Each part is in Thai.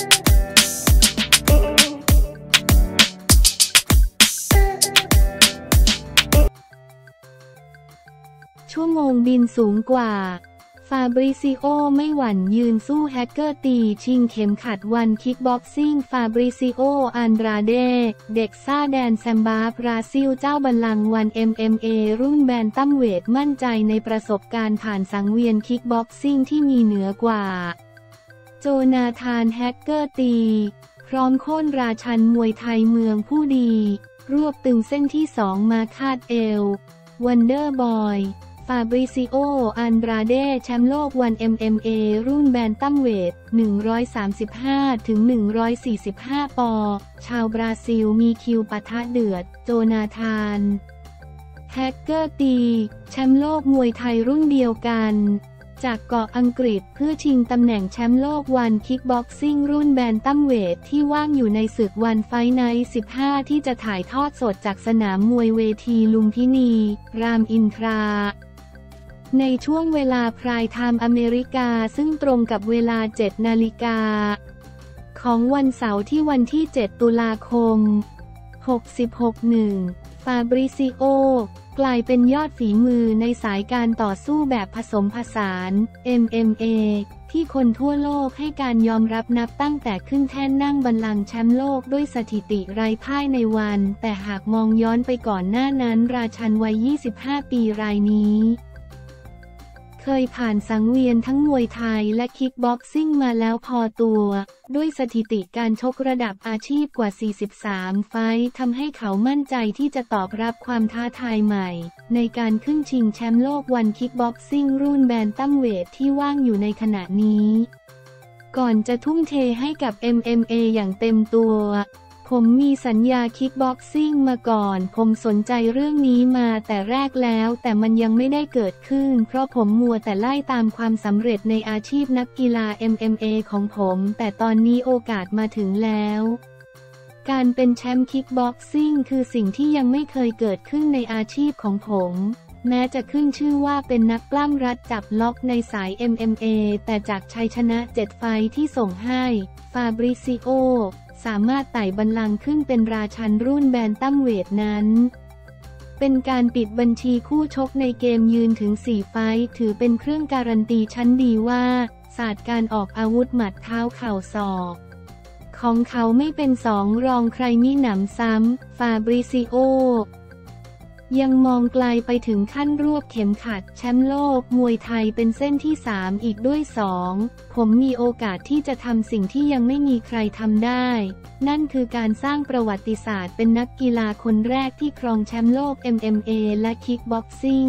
ชั่วโมงบินสูงกว่าฟาบริซิโอไม่หวั่นยืนสู้แฮกเกอร์ตีชิงเข็มขัดวันคิกบ็อกซิ่งฟาบริซิโออันดราเดเด็กซ่าแดนแซมบาบราซิลเจ้าบัลลังก์วัน MMA รุ่นแบนตัมเวทมั่นใจในประสบการณ์ผ่านสังเวียนคิกบ็อกซิ่งที่มีเหนือกว่าโจนาธานแฮกเกอร์ตีพร้อมโค่นราชันมวยไทยเมืองผู้ดีรวบตึงเส้นที่2มาคาดเอววันเดอร์บอยฟาบริซิโอ อันดราเด แชมป์โลกวัน MMA รุ่นแบนตัมเวท 135-145 ปอชาวบราซิลมีคิวปะทะเดือดโจนาธานแฮกเกอร์ตีแชมป์โลกมวยไทยรุ่นเดียวกันจากเกาะอังกฤษเพื่อชิงตำแหน่งแชมป์โลกวันคิกบ็อกซิ่งรุ่นแบนตัมเวทที่ว่างอยู่ในศึกONE Fight Night 15ที่จะถ่ายทอดสดจากสนามมวยเวทีลุมพินีรามอินทราในช่วงเวลาไพร์ไทม์อเมริกาซึ่งตรงกับเวลา 7 นาฬิกาของวันเสาร์ที่วันที่7 ตุลาคม 66 ฟาบริซิโอกลายเป็นยอดฝีมือในสายการต่อสู้แบบผสมผสาน MMA ที่คนทั่วโลกให้การยอมรับนับตั้งแต่ขึ้นแท่นนั่งบัลลังก์แชมป์โลกด้วยสถิติไร้พ่ายในวันแต่หากมองย้อนไปก่อนหน้านั้นราชันวัย 25 ปีรายนี้เคยผ่านสังเวียนทั้งมวยไทยและคิกบ็อกซิ่งมาแล้วพอตัวด้วยสถิติการชกระดับอาชีพกว่า43ไฟท์ทำให้เขามั่นใจที่จะตอบรับความท้าทายใหม่ในการขึ้นชิงแชมป์โลกวันคิกบ็อกซิ่งรุ่นแบนตัมเวทที่ว่างอยู่ในขณะนี้ก่อนจะทุ่มเทให้กับ MMA อย่างเต็มตัวผมมีสัญญาคิกบ็อกซิ่งมาก่อนผมสนใจเรื่องนี้มาแต่แรกแล้วแต่มันยังไม่ได้เกิดขึ้นเพราะผมมัวแต่ไล่ตามความสำเร็จในอาชีพนักกีฬา MMA ของผมแต่ตอนนี้โอกาสมาถึงแล้วการเป็นแชมป์คิกบ็อกซิ่งคือสิ่งที่ยังไม่เคยเกิดขึ้นในอาชีพของผมแม้จะขึ้นชื่อว่าเป็นนักปล้ำรัดจับล็อกในสาย MMA แต่จากชัยชนะ7 ไฟท์ที่ส่งให้ฟาบริซิโอสามารถไต่บัลลังก์ขึ้นเป็นราชันรุ่นแบนตัมเวทนั้นเป็นการปิดบัญชีคู่ชกในเกมยืนถึง4 ไฟท์ถือเป็นเครื่องการันตีชั้นดีว่าศาสตร์การออกอาวุธหมัดเท้าเข่าศอกของเขาไม่เป็น2 รองใครมิหนำซ้ำฟาบริซิโอยังมองไกลไปถึงขั้นรวบเข็มขัดแชมป์โลกมวยไทยเป็นเส้นที่3อีกด้วย2ผมมีโอกาสที่จะทำสิ่งที่ยังไม่มีใครทำได้นั่นคือการสร้างประวัติศาสตร์เป็นนักกีฬาคนแรกที่ครองแชมป์โลก MMA และคิกบ็อกซิ่ง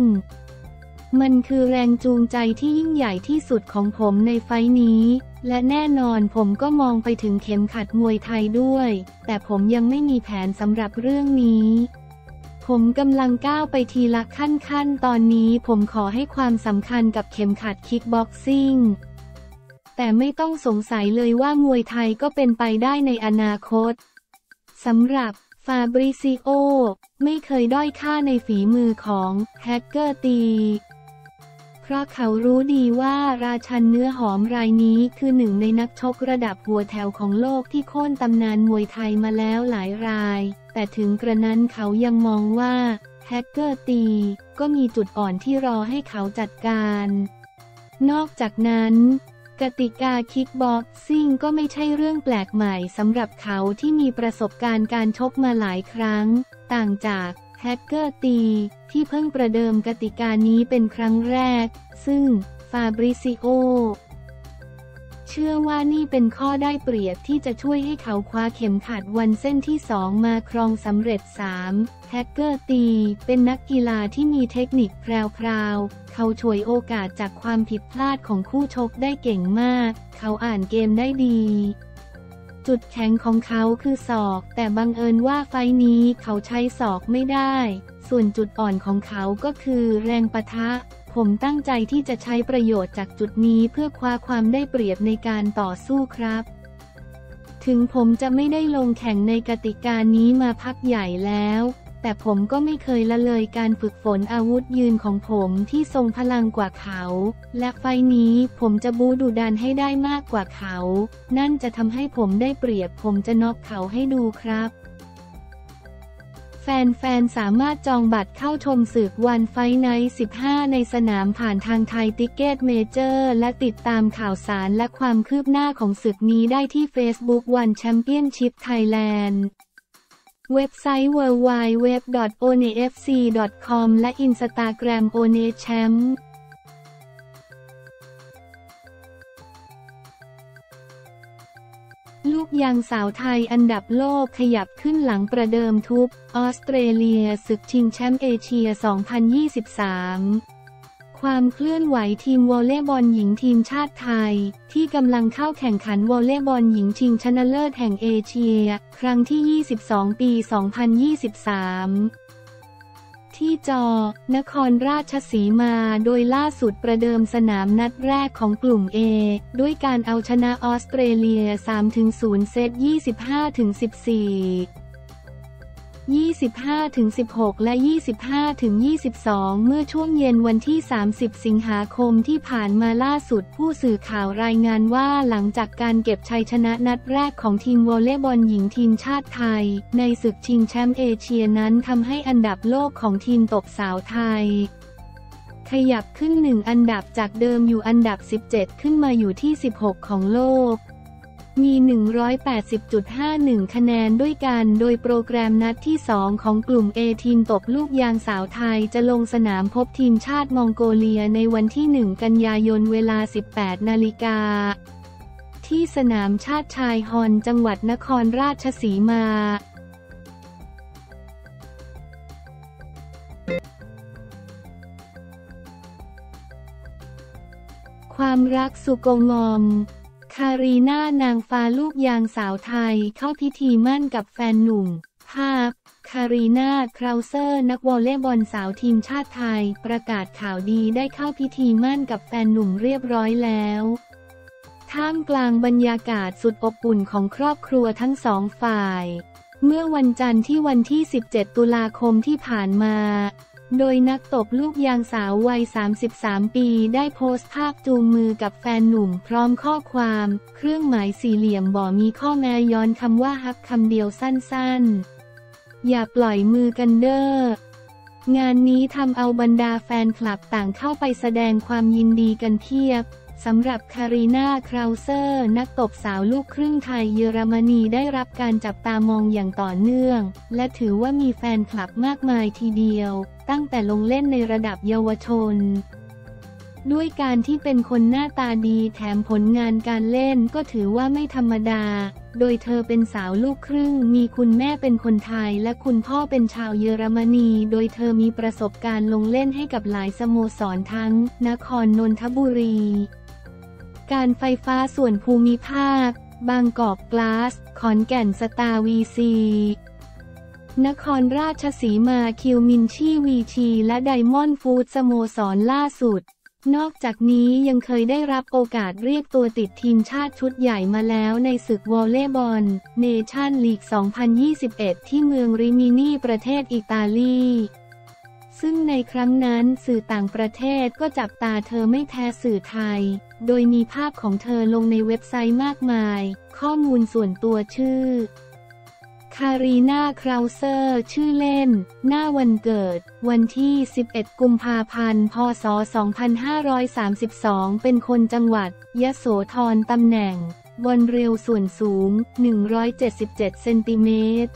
มันคือแรงจูงใจที่ยิ่งใหญ่ที่สุดของผมในไฟท์นี้และแน่นอนผมก็มองไปถึงเข็มขัดมวยไทยด้วยแต่ผมยังไม่มีแผนสำหรับเรื่องนี้ผมกำลังก้าวไปทีละขั้นตอนนี้ผมขอให้ความสำคัญกับเข็มขัดคิกบ็อกซิ่งแต่ไม่ต้องสงสัยเลยว่ามวยไทยก็เป็นไปได้ในอนาคตสำหรับฟาบริซิโอไม่เคยด้อยค่าในฝีมือของแฮกเกอร์ตีเพราะเขารู้ดีว่าราชันเนื้อหอมรายนี้คือหนึ่งในนักชกระดับหัวแถวของโลกที่โค่นตำนานมวยไทยมาแล้วหลายรายแต่ถึงกระนั้นเขายังมองว่าแฮกเกอร์ตีก็มีจุดอ่อนที่รอให้เขาจัดการนอกจากนั้นกติกาคิกบ็อกซิ่งก็ไม่ใช่เรื่องแปลกใหม่สำหรับเขาที่มีประสบการณ์การชกมาหลายครั้งต่างจากแฮกเกอร์ตีที่เพิ่งประเดิมกติกานี้เป็นครั้งแรกซึ่งฟาบริซิโอเชื่อว่านี่เป็นข้อได้เปรียบที่จะช่วยให้เขาคว้าเข็มขัดวันเส้นที่2มาครองสำเร็จ3แฮกเกอร์ตีเป็นนักกีฬาที่มีเทคนิคแพรวๆเขาฉวยโอกาสจากความผิดพลาดของคู่ชกได้เก่งมากเขาอ่านเกมได้ดีจุดแข็งของเขาคือศอกแต่บังเอิญว่าไฟนี้เขาใช้ศอกไม่ได้ส่วนจุดอ่อนของเขาก็คือแรงปะทะผมตั้งใจที่จะใช้ประโยชน์จากจุดนี้เพื่อคว้าความได้เปรียบในการต่อสู้ครับถึงผมจะไม่ได้ลงแข่งในกติกานี้มาพักใหญ่แล้ว แต่ผมก็ไม่เคยละเลยการฝึกฝนอาวุธยืนของผมที่ทรงพลังกว่าเขาและไฟนี้ผมจะบู๊ดุดันให้ได้มากกว่าเขานั่นจะทำให้ผมได้เปรียบผมจะน็อกเขาให้ดูครับแฟนๆสามารถจองบัตรเข้าชมศึกONE Fight Night 15ในสนามผ่านทางไทยติกเก็ตเมเจอร์และติดตามข่าวสารและความคืบหน้าของศึกนี้ได้ที่ Facebook ONE Championship Thailand เว็บไซต์ www.onefc.com และ Instagram onechampลูกยางสาวไทยอันดับโลกขยับขึ้นหลังประเดิมทุบออสเตรเลียศึกชิงแชมป์เอเชีย 2023 ความเคลื่อนไหวทีมวอลเลย์บอลหญิงทีมชาติไทยที่กำลังเข้าแข่งขันวอลเลย์บอลหญิงชิงชนะเลิศแห่งเอเชียครั้งที่ 22 ปี 2023ที่จนครราชสีมาโดยล่าสุดประเดิมสนามนัดแรกของกลุ่ม A ด้วยการเอาชนะออสเตรเลีย 3-0 เซต 25-14 25-16 และ 25-22 เมื่อช่วงเย็นวันที่30สิงหาคมที่ผ่านมาล่าสุดผู้สื่อข่าวรายงานว่าหลังจากการเก็บชัยชนะนัดแรกของทีมวอลเลย์บอลหญิงทีมชาติไทยในศึกชิงแชมป์เอเชียนั้นทำให้อันดับโลกของทีมตบสาวไทยขยับขึ้น1อันดับจากเดิมอยู่อันดับ17ขึ้นมาอยู่ที่16ของโลกมี 180.51 คะแนนด้วยกันโดยโปรแกรมนัดที่2ของกลุ่ม A ทีมตบลูกยางสาวไทยจะลงสนามพบทีมชาติมองโกเลียในวันที่1กันยายนเวลา 18 นาฬิกาที่สนามชาติชายฮอนจังหวัดนครราชสีมาความรักสุโกงอมคารีน่านางฟ้าลูกยางสาวไทยเข้าพิธีมั่นกับแฟนหนุ่มภาพคารีน่า คราวเซอร์นักวอลเลย์บอลสาวทีมชาติไทยประกาศข่าวดีได้เข้าพิธีมั่นกับแฟนหนุ่มเรียบร้อยแล้วท่ามกลางบรรยากาศสุดอบอุ่นของครอบครัวทั้งสองฝ่ายเมื่อวันจันทร์ที่วันที่17ตุลาคมที่ผ่านมาโดยนักตบลูกยางสาววัย33ปีได้โพสต์ภาพจูงมือกับแฟนหนุ่มพร้อมข้อความเครื่องหมายสี่เหลี่ยมบ่มีข้อแม้ย้อนคำว่าฮักคำเดียวสั้นๆอย่าปล่อยมือกันเด้องานนี้ทำเอาบรรดาแฟนคลับต่างเข้าไปแสดงความยินดีกันเพียบสำหรับคารีน่า คราวเซอร์นักตบสาวลูกครึ่งไทยเยอรมนีได้รับการจับตามองอย่างต่อเนื่องและถือว่ามีแฟนคลับมากมายทีเดียวตั้งแต่ลงเล่นในระดับเยาวชนด้วยการที่เป็นคนหน้าตาดีแถมผลงานการเล่นก็ถือว่าไม่ธรรมดาโดยเธอเป็นสาวลูกครึ่งมีคุณแม่เป็นคนไทยและคุณพ่อเป็นชาวเยอรมนีโดยเธอมีประสบการณ์ลงเล่นให้กับหลายสโมสรทั้งนครนนทบุรีการไฟฟ้าส่วนภูมิภาคบางกอกกลาสขอนแก่นสตาร์วีซีนครราชสีมาคิวมินชีวีชีและไดมอนด์ฟูดสโมสรล่าสุดนอกจากนี้ยังเคยได้รับโอกาสเรียกตัวติดทีมชาติชุดใหญ่มาแล้วในศึกวอลเลย์บอลเนชั่นลีก 2021 ที่เมืองริมินีประเทศอิตาลีซึ่งในครั้งนั้นสื่อต่างประเทศก็จับตาเธอไม่แพ้สื่อไทยโดยมีภาพของเธอลงในเว็บไซต์มากมายข้อมูลส่วนตัวชื่อคารีน่า คราวเซอร์ชื่อเล่นหน้าวันเกิดวันที่11กุมภาพันธ์พ.ศ. 2532เป็นคนจังหวัดยโสธรตำแหน่งบอลเร็วส่วนสูง177เซนติเมตร